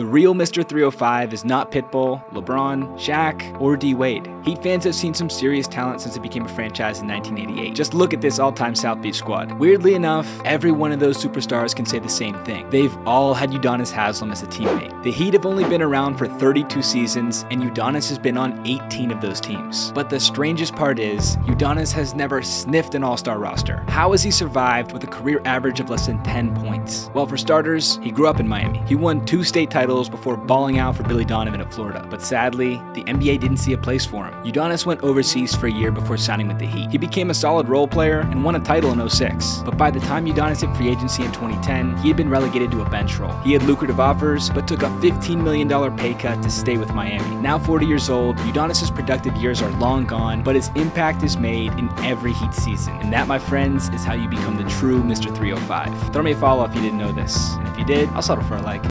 The real Mr. 305 is not Pitbull, LeBron, Shaq, or D. Wade. Heat fans have seen some serious talent since it became a franchise in 1988. Just look at this all-time South Beach squad. Weirdly enough, every one of those superstars can say the same thing. They've all had Udonis Haslem as a teammate. The Heat have only been around for 32 seasons, and Udonis has been on 18 of those teams. But the strangest part is, Udonis has never sniffed an all-star roster. How has he survived with a career average of less than 10 points? Well, for starters, he grew up in Miami. He won 2 state titles before balling out for Billy Donovan at Florida. But sadly, the NBA didn't see a place for him. Udonis went overseas for a year before signing with the Heat. He became a solid role player and won a title in 2006. But by the time Udonis hit free agency in 2010, he had been relegated to a bench role. He had lucrative offers, but took a $15 million pay cut to stay with Miami. Now 40 years old, Udonis' productive years are long gone, but his impact is made in every Heat season. And that, my friends, is how you become the true Mr. 305. Throw me a follow if you didn't know this. And if you did, I'll settle for a like.